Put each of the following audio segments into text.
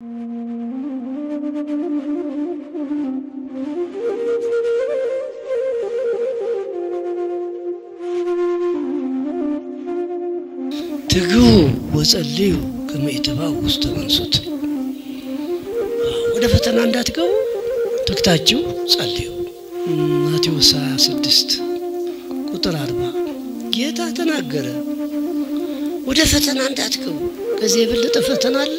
تجو وصليو كما يتباو واستمنصت ودا فتنا እንዳትገቡ ተክታችሁ ጸልዩ ማቴዎስ 26 ቁጥር 40 ጌታ ተናገረ ወደ ፈተና እንዳትገቡ ከዚህ የበለጠ ፈተና አለ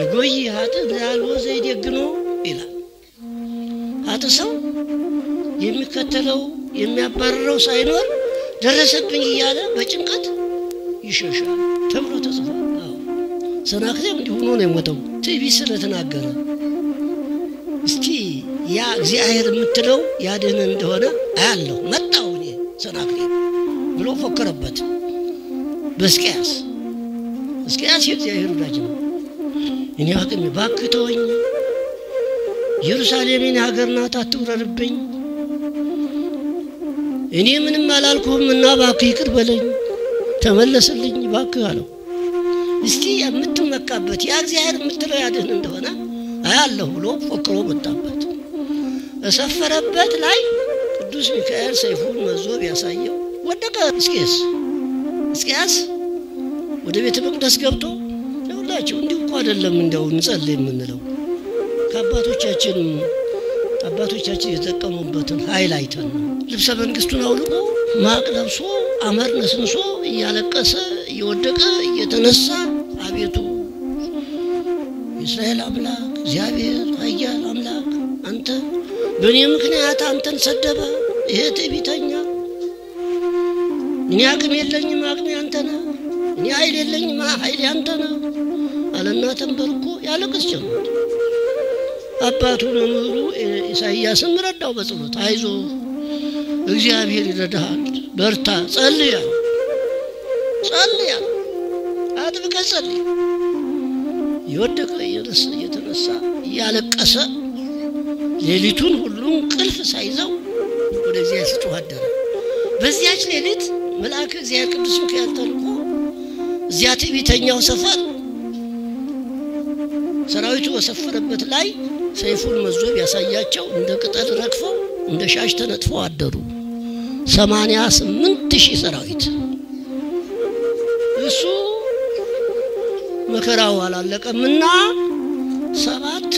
ይጎይ ሀጥ ብራሎ ዘይድ ይግኖ ኢላ ሀጥ ሰው የሚከተለው የሚያባረረው ሳይኖር درستብኝ ይያለ በጭንቀት ይሸሻል ተብሎ ተጽፏል ሰናክለም ዲሆኖ ነው የሞተው ትቢ ስለተናገረ እስቲ ያ እግዚአብሔር ምትለው ያደነ እንደሆነ አያለው መጣው እኔ ሰናክለም ብሎ ፈከረበት በስቂያስ የእግዚአብሔር ወዳጅ ነው እኔ አቅም ባክተውኝ ኢየሩሳሌምን ሀገርና ታትውረርብኝ እኔ ምንም አላልኩምና ባክ ይቅር በለኝ ተመለስልኝ ባክ አለው እስቲ የምትመካበት ያ እግዚአብሔር ምትለው ያደነ እንደሆነ አያለው ብሎ ፈክሮ ወጣበት እሰፈረበት ላይ ቅዱስ ሚካኤል ሰይፉን መዞብ ያሳየው ወደቀ እስቂያስ ወደ ቤተ መቅደስ ገብቶ ለሁላችሁ እንዲቆ አይደለም እንደው እንጸልይ ምንለው አባቶቻችን የተጠቀሙበትን ሃይላይተን ልብሰ መንግስቱን አውልቆ ማቅ ለብሶ አመር ነስንሶ እያለቀሰ እየወደቀ እየተነሳ አቤቱ የእስራኤል አምላክ እግዚአብሔር ኃያል አምላክ አንተ በእኔ ምክንያት አንተን ሰደበ ይሄ ትዕቢተኛ እኔ አቅም የለኝም አቅም ያንተ ነው እኔ ኃይል የለኝም ኃይል ያንተ ነው አለና ተንበርኮ ያለቅስ ጀመረ አባቱ ለኑሩ ኢሳይያስ ምረዳው በጸሎት አይዞ እግዚአብሔር ይረዳሃል በርታ ጸልያ አጥብቀ ጸልይ ይወደቀ ይርስ የተነሳ ያለቀሰ ሌሊቱን ሁሉ ቅልፍ ሳይዘው ወደዚህ ያስተዋደረ በዚያች ሌሊት መልአክ እዚያ ቅዱስ ሚካኤል ተልኮ እዚያ ትዕቢተኛው ሰፈር ሰራዊቱ ወሰፈረበት ላይ ሰይፉን መዞብ ያሳያቸው እንደ ቅጠል ረግፈው እንደ ሻሽ ተነጥፈው አደሩ 88000 ሰራዊት እሱ መከራው አላለቀምና 7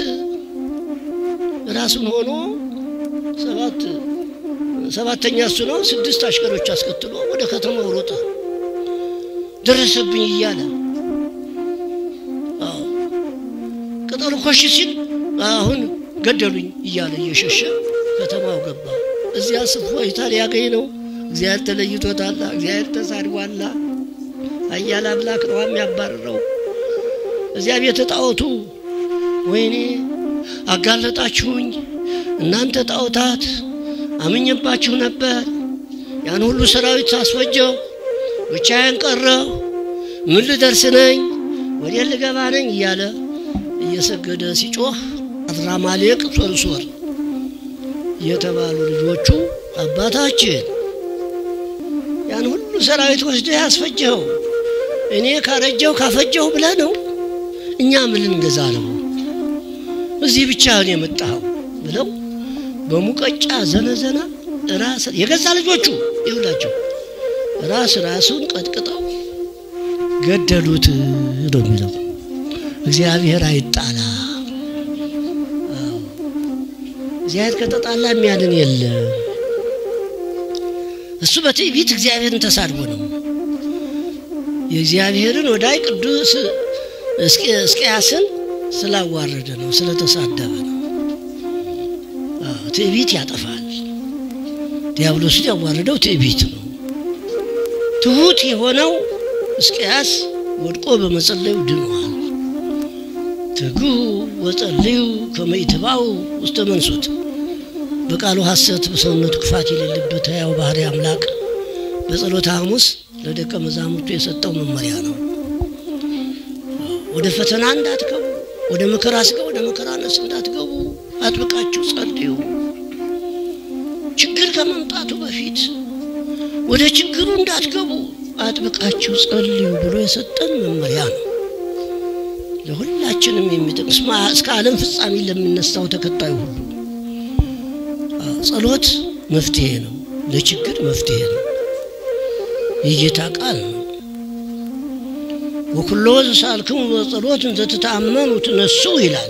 ራስም ሆኖ 7ኛ እሱ ነው 6 አሽከሮች አስከትሎ ወደ ከተማው ሮጠ درسብኝ ይያለ ቅጠሉ ኮሽ ሲል አሁን ገደሉኝ ይያለ እየሸሸ ከተማው ገባ እዚያ ስፍራ ኢታሊያ ገይ ነው እዚያ ተለይቶታል እግዚአብሔር ተሳድዋላ አያላ አምላክ ነው የሚያባረረው እዚያ በተጣውቱ ወይኔ አጋለጣችሁኝ እናንተ ጣውታት አመኘባችሁ ነበር ያን ሁሉ ሰራዊት አስወጀው ብቻዬን ቀረው ምን ልደርስ ነኝ ወዴት ልገባ ነኝ ይያለ እየሰገደ ሲጮህ አድራማሌቅ ሶልሶር የተባሉ ልጆቹ አባታችን ያን ሁሉ ሰራዊት ወስደህ አስፈጀው እኔ ካፈጀው ብለህ ነው እኛ ምን እንገዛለው እዚህ ብቻ ነው የመጣው ብለው በሙቀጫ ዘነዘና ራስ የገዛ ልጆቹ ይውላቸው ራሱን ቀጥቅጠው ገደሉት ነው የሚለው እግዚአብሔር አይጣላ زياد كتطالع ميادن يلا السبت بيت زياد أنت ساربونه يزياد هيرن وداي كدوس اسكاسن سلا واردنا وسلا تصادبنا تبيت يا طفال ديابلوس يا واردو تبيتنا تهوت هنا اسكاس ودقو بمصلي ودنوا تجو وتليو كما يتباو واستمنسوت بقالو حسيت بسنوت كفاتي للبته يا بحري املاك بصلوت حمص لدك مزاموت يسطو ممريا نو ወደ ፈተና እንዳትገቡ ወደ መከራነስ እንዳትገቡ አጥብቃችሁ ጸልዩ ችግር ከመምጣቱ በፊት ወደ ችግሩ እንዳትገቡ አጥብቃችሁ ጸልዩ ብሎ የሰጠን መመሪያ ነው ለሁላችንም የሚጠቅስ እስከ ዓለም ፍጻሜ ለምንነሳው ተከታይ ሁሉ ጸሎት መፍትሄ ነው ለችግር መፍትሄ ነው ይየታቃል وكل سالكم وصلوات تتأمن وتنسوا إلى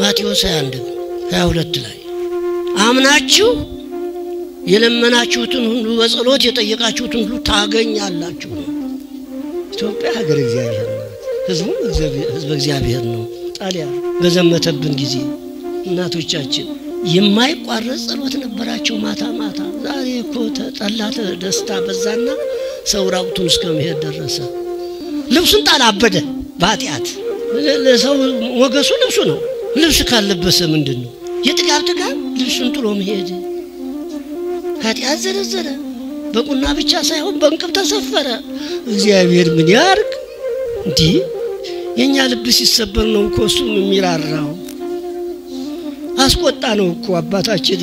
ماتيوس عندك هؤلاء تلاي أمناتشو يلمناتشو تنهون وصلوات يتيقاتشو تنهون تاجن يالاتشو توبة هجر الزيارة هزب الزيارة عليا بزمة بن جزي ناتو تشاتشي يما يقارص صلوات نبراتشو ماتا زاري كوتا الله تدستا بزنا سورة وتمسكم هي الدرسة لبسن تعبده بعديات لسه وقصو لبسونه لبس كان لبسه من دنو يتقاب لبسن طلوم هيدي هاتي أزر بقولنا بيتشاسه هم بنكب تسافره زيابير من يارك دي ينجال لبسي سبرنو كوسوم ميرار راو أسقطانو كوابات أشيد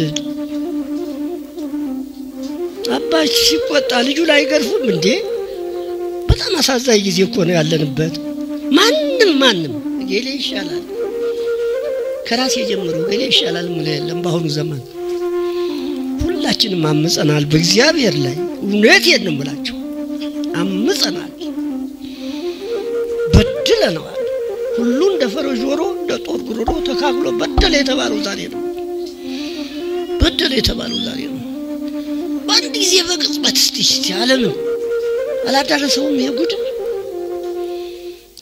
أبا شيبوت على جولاي كرفو من دي أنا سأزاي جزيء كونه على نبض مانم قليل شلال كراسي جمرو قليل شلال ملأ لمباهم زمان كل أشيء مامس أنا البجزية بيرلاي ونأتي نملاجو أمس أنا بدل أنا كلون دفروا جورو دتور جورو تكابلو بدل يتبارو زارينو بندق زي فقط بتستيش علىنا ألا تعرفون يا جود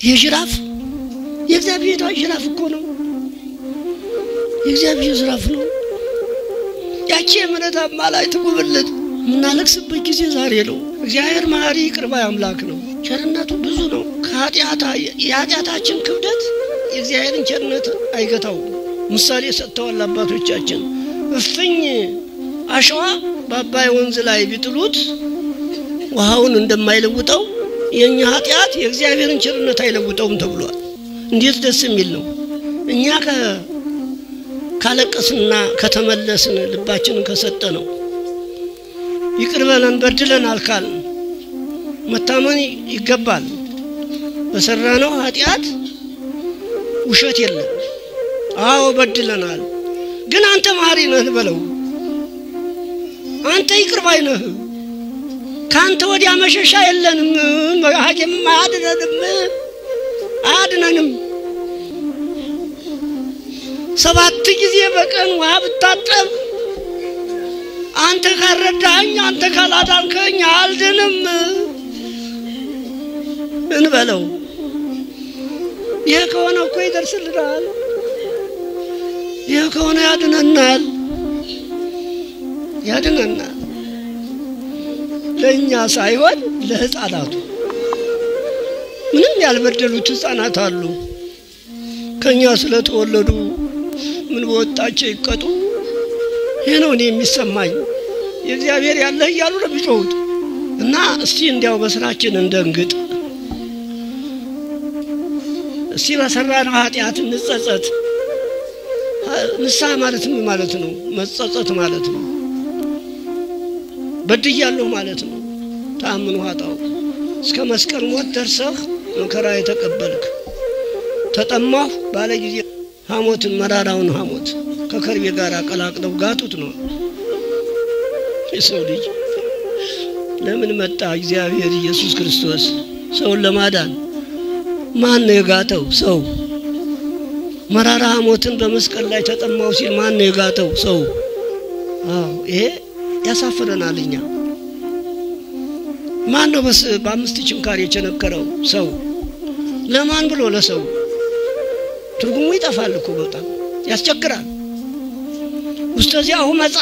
يا جراف يا جراف كونو يا جراف نو يا كي من هذا مالاي تقولت من على كسب كيسي زاريلو زاير ماري كربا أملاكنو شرنا تبزونو كهات يا تا أشين كودت زاير إن شرنا أيك تاو مسالي ستة ولا باتو تشين فيني أشوا بابا ينزلي بتلوت وهاون عندما يلوطو ينيا حيات يغزيابيرن ቸርነት አይለውጠውም ተብሏል እንዴት ደስ የሚል ነው እኛ ካለቀስና ከተመለስን ልባችንን ከሰጠነው ይቅርበለን በድለናል ካል መታመን ይገባል በሰራነው ኃጢአት ውሸት የለም አዎ በድለናል ግን አንተ ማሪ ነህ በለው አንተ ይቅርባይ ነህ كانت ودي أمشيشة إلّا نم هاجم ما عاد نم سبعة جزية بكن واب تاتم أنت خرداني أنت خلادان كنيال دنم إن بلو يكونا كوي درس الرال يكونا يادنا النال ለኛ ሳይሆን ለህፃናቱ ምንም ያልበደሉት ህፃናት አሉ ከኛ ስለተወለዱ ምን ወጣቸው ይቀጡ የነው ነው የሚሰማኝ የእግዚአብሔር ያለ ያሉ ለብቻውት እና እስቲ እንዲያው በስራችን እንደንግጥ እስቲ በሰራነው ኃጢአት እንጸጸት ንሳ ማለት ምን ማለት ነው መጸጸት ማለት ነው بديالو مالتنا تأمنوا هاتاو سكمسكر موت درسخ نكراي تقبلك تتماف بالجزي هاموت مراراون هاموت ككر بيقارا قلاق لو قاتوتنو يسو ليج لمن متى እግዚአብሔር ኢየሱስ ክርስቶስ ሰው ለማዳን ማን ነው ጋተው ሰው مرارا موتن بمسكر لا يتطمعوا سيل ما نيغاتو سو ايه ያሳፈረና ለኛ ማን ነው በስ በአምስት ጭንካሪ የቸነከረው ሰው ለማን ብሎ ለሰው ትርጉሙ ይጣፋል እኮ በጣም ያስቸግራል ኡስታዚያ አሁን መጣ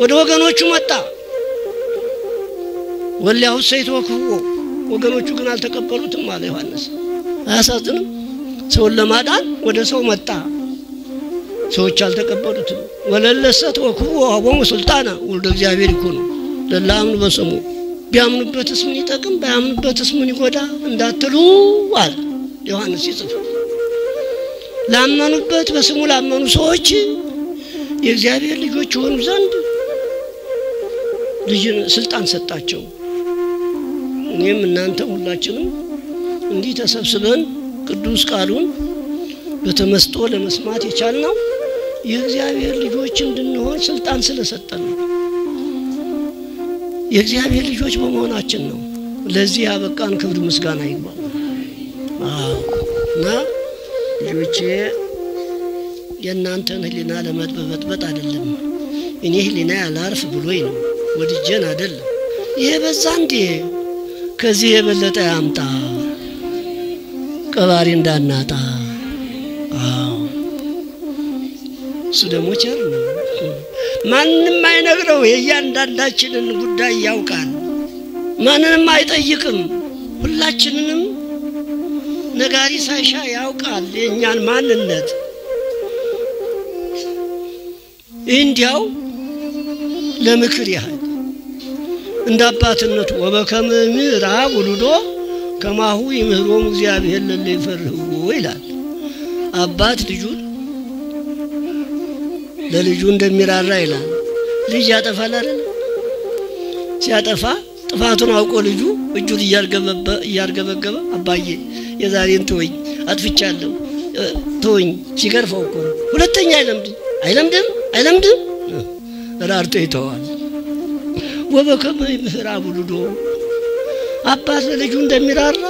ወደ ወገኖቹ መጣ ወላሁ ሰይቶኩ ወገኖቹ ግን አልተቀበሉትም ማለት ዮሐንስ አያሳዝንም ሰው ለማዳን ወደ ሰው መጣ ሰዎች አልተቀበሉትም ወለለሰት ወኩው አቦሙ ሱልጣና ወልደ እግዚአብሔር ይኩኑ ለላም በሰሙ ቢያምኑበትስ ምን ይጠቅም ባያምኑበትስ ምን ይጎዳ እንዳትሉ አለ ዮሐንስ ይጽፍ ላመኑበት በስሙ ላመኑ ሰዎች የእግዚአብሔር ልጆች ሆኑ ዘንድ ልጅን ስልጣን ሰጣቸው እኔም እናንተ ሁላችንም እንዲህ ተሰብስበን ቅዱስ ቃሉን በተመስጦ ለመስማት ይቻላል የእግዚአብሔር ልጆች እንድንሆን ስልጣን ስለሰጠን የእግዚአብሔር ልጆች በመሆናችን ነው ለዚህ አበቃን ክብር ምስጋና ይግባው አና ልጆቼ የናንተን ህሊና ለመጥበብበት አይደለም እኔ ህሊና ያላርፍ ብሎይ ነው ወድጄን አይደለም ይሄ በዛ እንዴ ከዚህ የበለጠ ያምጣ ቀባሪ እንዳናጣ ስለሞች ያለው ማንንም አይነግረው የያንዳንዳችንን ጉዳይ ያውቃል ማንንም አይጠይቅም ሁላችንንም ነጋሪ ሳይሻ ያውቃል የኛን ማንነት እንዲያው ለምክር ያህል እንዳባትነቱ ወበከም ምዕራብ ወልዶ ከማሁ ይምሮም እግዚአብሔር ለለይፈርው ይላል አባት ልጅን ለልጁ እንደሚራራ ይላል ልጅ ያጠፋል አይደል ሲያጠፋ ጥፋቱን አውቆ ልጁ እጁን ይያርገበገበ አባዬ የዛሬን ተወኝ አጥፍቻለሁ ተወኝ ሲገርፈው እኮ ሁለተኛ አይለምድም ራርቶ ይተዋል ወበከም ይምራቡ ልዶ አባት ለልጁ እንደሚራራ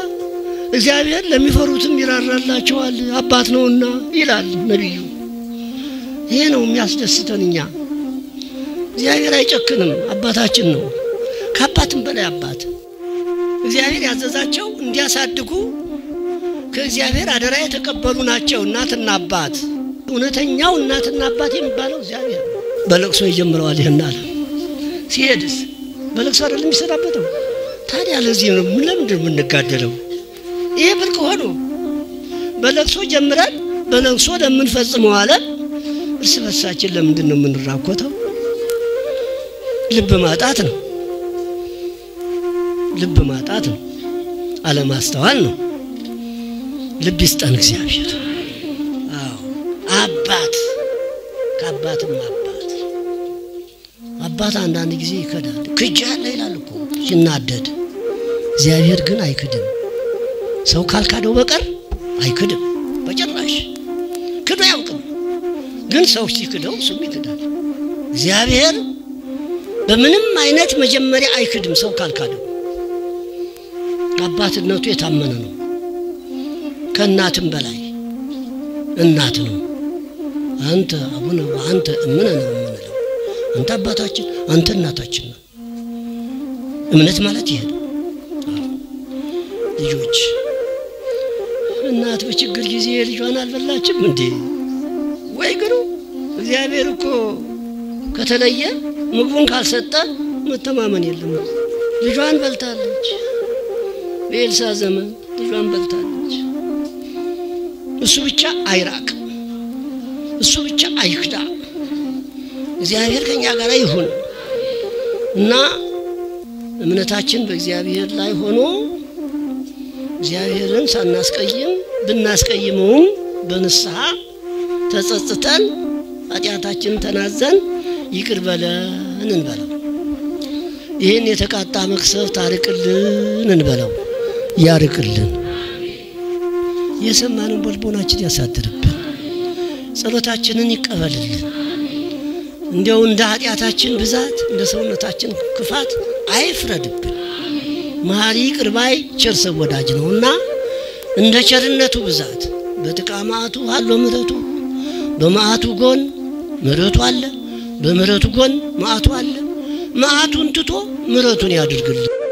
እግዚአብሔር ለሚፈሩትም ይራራላቸዋል አባት ነውና ይላል ነብዩ ይሄ ነው የሚያስደስተንኛ እግዚአብሔር አይጨክንም አባታችን ነው ከአባትም በላይ አባት እግዚአብሔር ያዘዛቸው እንዲያሳድጉ ከእግዚአብሔር አደራ የተቀበሉ ናቸው እናትና አባት እውነተኛው እናትና አባት የሚባለው እግዚአብሔር በለቅሶ ይጀምራል ይሄናል ሲሄድስ በለቅሶ አይደለም ይሰራበታው ታዲያ ለዚህ ነው ለምንድን ነው እንጋደለው ይሄ ብልቅ ሆኖ በለቅሶ ጀምረን በለቅሶ ለምን ፈጽመው አለ እርሰበሳችን ለምንድን ነው ምንራቆተው ልብ ማጣት ነው አለማስተዋል ነው ልብ ይስጠን እግዚአብሔር አዎ አባት ከአባትም አባት አንዳንድ ጊዜ ይከዳል ክጃለ ይላል እኮ ሲናደድ እግዚአብሔር ግን አይክድም ሰው ካልካደው በቀር አይክድም በጭራሽ ክዶ ያውቅም ግን ሰው ሲክደው ስም ይክዳል እግዚአብሔር በምንም አይነት መጀመሪያ አይክድም ሰው ካልካደው አባትነቱ የታመነ ነው ከናትም በላይ እናት ነው አንተ አቡነ አንተ ምን ነው ምንለው አንተ አባታችን አንተ እናታችን ነው እምነት ማለት ይሄ ልጆች እናት በችግር ጊዜ ልጇን አልበላችም እንዴ ወይ ግሩ እግዚአብሔር እኮ ከተለየ ምግቡን ካልሰጠ መተማመን የለም ልጇን በልታለች በኤልሳ ዘመን ልጇን በልታለች እሱ ብቻ አይራቅ እሱ ብቻ አይክዳ እግዚአብሔር ከኛ ጋር ይሁን እና እምነታችን በእግዚአብሔር ላይ ሆኖ እግዚአብሔርን ሳናስቀይም ብናስቀይመው በንስሐ ተጸጽተን አጥያታችን ተናዘን ይቅር በለን እንበለው ይሄን የተቃጣ መክሰፍት አርቅልን እንበለው ያርቅልን የሰማነውን በልቦናችን ያሳድርብን ጸሎታችንን ይቀበልልን እንዲያው እንደ አጥያታችን ብዛት እንደ ሰውነታችን ክፋት አይፍረድብን ማሪ ቅርባይ ቸር ሰው ወዳጅ ነውና እንደ ቸርነቱ ብዛት بتقاماتو هالو مرتو بمعاتو قن مرتو على بمرتو قن معاتو على معاتو انتو مرتو يا درجل.